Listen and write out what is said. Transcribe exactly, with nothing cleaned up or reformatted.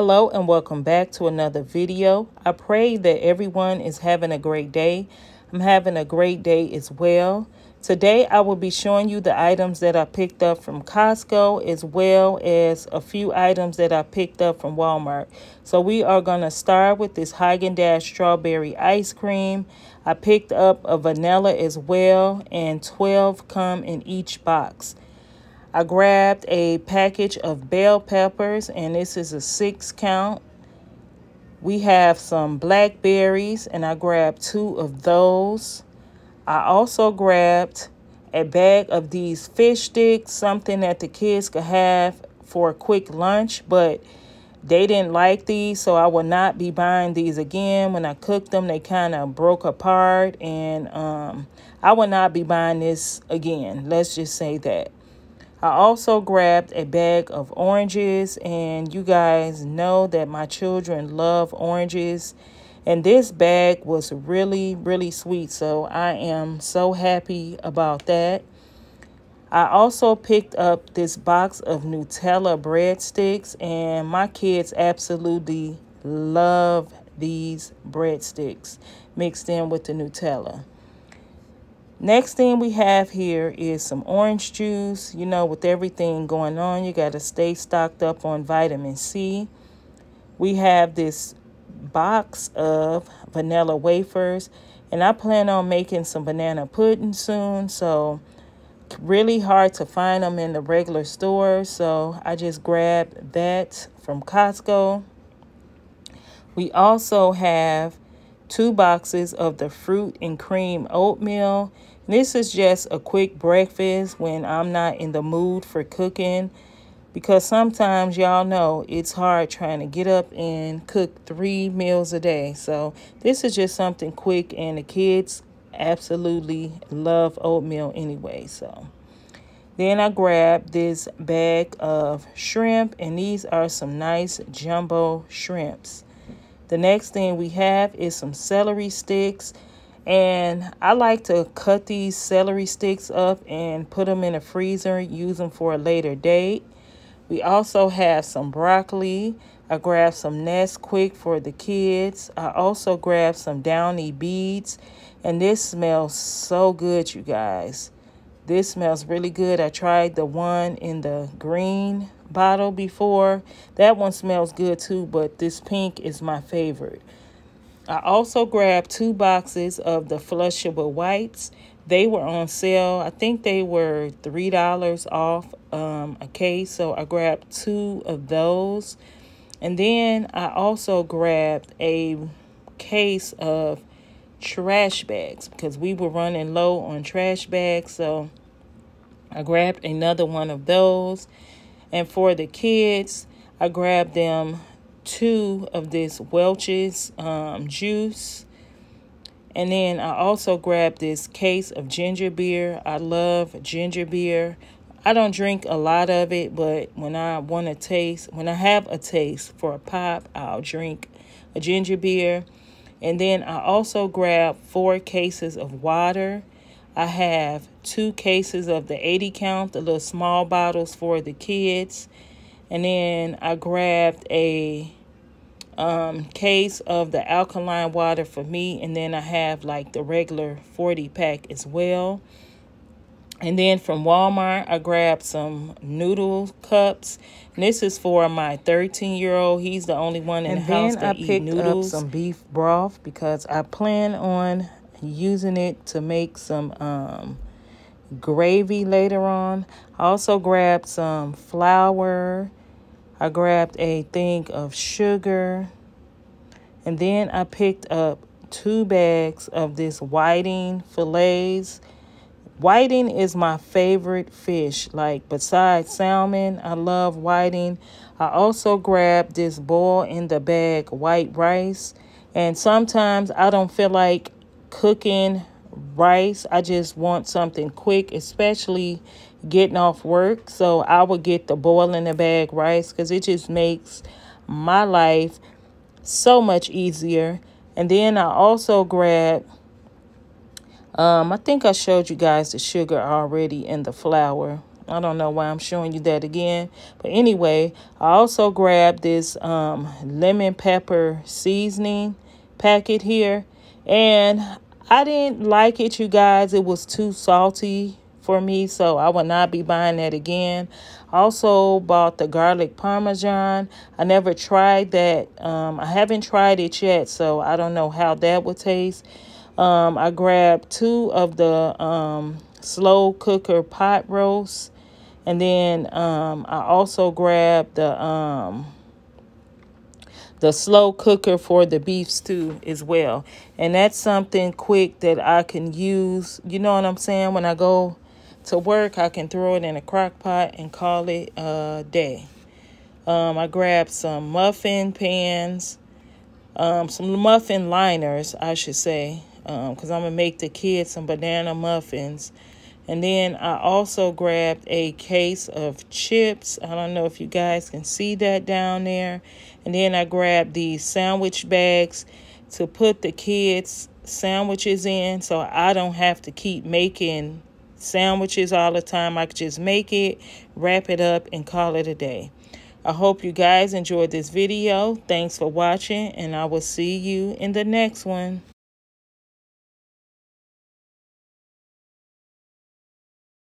Hello and welcome back to another video. I pray that everyone is having a great day. I'm having a great day as well. Today I will be showing you the items that I picked up from Costco as well as a few items that I picked up from Walmart. So we are going to start with this Häagen-Dazs strawberry ice cream. I picked up a vanilla as well, and twelve come in each box. I grabbed a package of bell peppers, and this is a six count. We have some blackberries, and I grabbed two of those. I also grabbed a bag of these fish sticks, something that the kids could have for a quick lunch, but they didn't like these, so I will not be buying these again. When I cooked them, they kind of broke apart, and um, I will not be buying this again. Let's just say that. I also grabbed a bag of oranges, and you guys know that my children love oranges, and this bag was really, really sweet, so I am so happy about that. I also picked up this box of Nutella breadsticks, and my kids absolutely love these breadsticks mixed in with the Nutella. Next thing we have here is some orange juice. You know, with everything going on, you got to stay stocked up on vitamin C. We have this box of vanilla wafers, and I plan on making some banana pudding soon, so really hard to find them in the regular store, so I just grabbed that from Costco. We also have two boxes of the fruit and cream oatmeal. This is just a quick breakfast when I'm not in the mood for cooking, because sometimes y'all know it's hard trying to get up and cook three meals a day. So this is just something quick, and the kids absolutely love oatmeal anyway. So then I grabbed this bag of shrimp, and these are some nice jumbo shrimps. The next thing we have is some celery sticks, and I like to cut these celery sticks up and put them in the freezer, use them for a later date. We also have some broccoli. I grabbed some Nest Quick for the kids. I also grabbed some Downy beads, and this smells so good, you guys. This smells really good. I tried the one in the green bottle before. That one smells good too, but this pink is my favorite. I also grabbed two boxes of the flushable wipes. They were on sale. I think they were three dollars off um, a case, so I grabbed two of those. And then I also grabbed a case of trash bags because we were running low on trash bags, so I grabbed another one of those. And for the kids, I grabbed them two of this Welch's um, juice. And then I also grabbed this case of ginger beer. I love ginger beer. I don't drink a lot of it, but when I want to taste, when I have a taste for a pop, I'll drink a ginger beer. And then I also grabbed four cases of water. I have two cases of the eighty count, the little small bottles for the kids. And then I grabbed a um, case of the alkaline water for me. And then I have like the regular forty pack as well. And then from Walmart, I grabbed some noodle cups. And this is for my thirteen-year-old. He's the only one in the house that eats noodles. And then I picked up some beef broth because I plan on using it to make some um gravy later on. I also grabbed some flour. I grabbed a thing of sugar, and then I picked up two bags of this whiting fillets. Whiting is my favorite fish, like besides salmon. I love whiting. I also grabbed this boil in the bag white rice, and sometimes I don't feel like cooking rice. I just want something quick, especially getting off work, so I would get the boil in the bag rice because it just makes my life so much easier. And then I also grabbed um I think I showed you guys the sugar already in the flour. I don't know why I'm showing you that again. But anyway, I also grabbed this um, lemon pepper seasoning packet here. And I didn't like it, you guys. It was too salty for me, so I would not be buying that again. I also bought the garlic parmesan. I never tried that. Um, I haven't tried it yet, so I don't know how that would taste. Um, I grabbed two of the um, slow cooker pot roasts. And then um, I also grabbed the, um, the slow cooker for the beef stew as well. And that's something quick that I can use. You know what I'm saying? When I go to work, I can throw it in a crock pot and call it a day. Um, I grabbed some muffin pans, um, some muffin liners, I should say, because um, I'm going to make the kids some banana muffins. And then I also grabbed a case of chips. I don't know if you guys can see that down there. And then I grabbed these sandwich bags to put the kids' sandwiches in, so I don't have to keep making sandwiches all the time. I could just make it, wrap it up, and call it a day. I hope you guys enjoyed this video. Thanks for watching, and I will see you in the next one.